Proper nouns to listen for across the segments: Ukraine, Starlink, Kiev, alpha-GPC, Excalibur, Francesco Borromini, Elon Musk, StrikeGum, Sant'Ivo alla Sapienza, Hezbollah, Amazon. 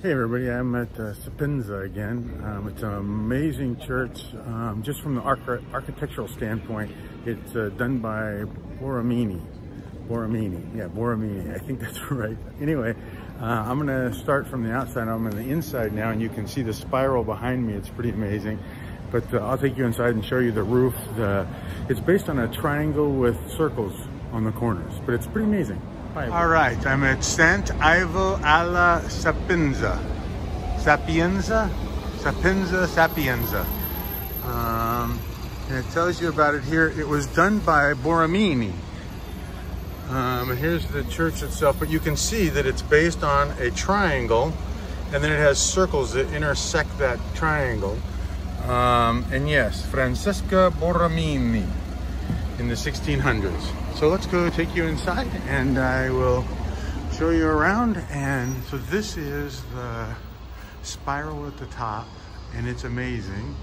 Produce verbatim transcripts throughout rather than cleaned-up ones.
Hey everybody, I'm at uh, Sapienza again. Um, it's an amazing church. Um, just from the arch architectural standpoint, it's uh, done by Borromini. Borromini, yeah, Borromini. I think that's right. Anyway, uh, I'm gonna start from the outside. I'm on the inside now, and you can see the spiral behind me. It's pretty amazing. But uh, I'll take you inside and show you the roof. The, it's based on a triangle with circles on the corners, but it's pretty amazing. All right, I'm at Sant'Ivo alla Sapienza. Sapienza? Sapienza, Sapienza. Um, and it tells you about it here. It was done by Borromini. Um, and here's the church itself, but you can see that it's based on a triangle, and then it has circles that intersect that triangle. Um, and yes, Francesco Borromini in the sixteen hundreds. So let's go take you inside and I will show you around. And so this is the spiral at the top, and it's amazing.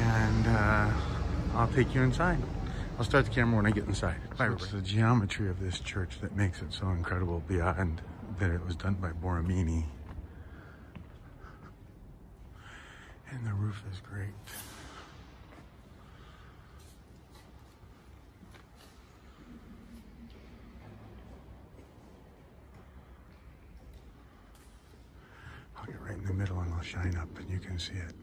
And uh, I'll take you inside. I'll start the camera when I get inside. So it's the geometry of this church that makes it so incredible, beyond that it was done by Borromini. And the roof is great. I'll get right in the middle and I'll shine up and you can see it.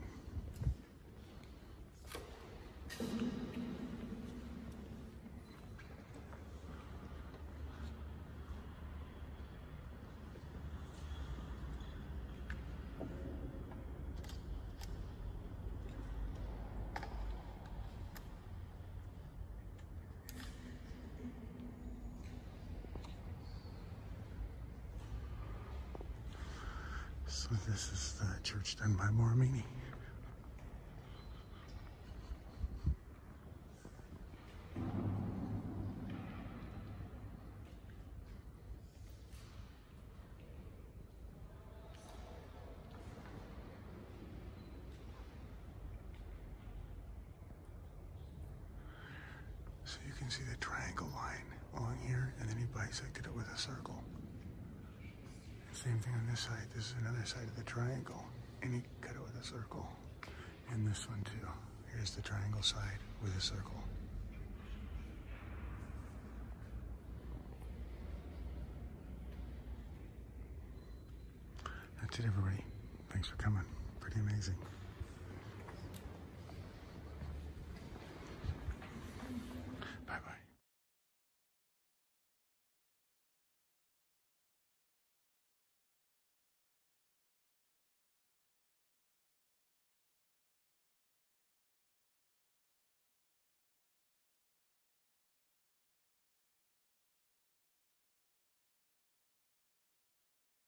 So this is the church done by Borromini. So you can see the triangle line along here, and then he bisected it with a circle. Same thing on this side. This is another side of the triangle, and he cut it with a circle. And this one too. Here's the triangle side with a circle. That's it, everybody. Thanks for coming. Pretty amazing.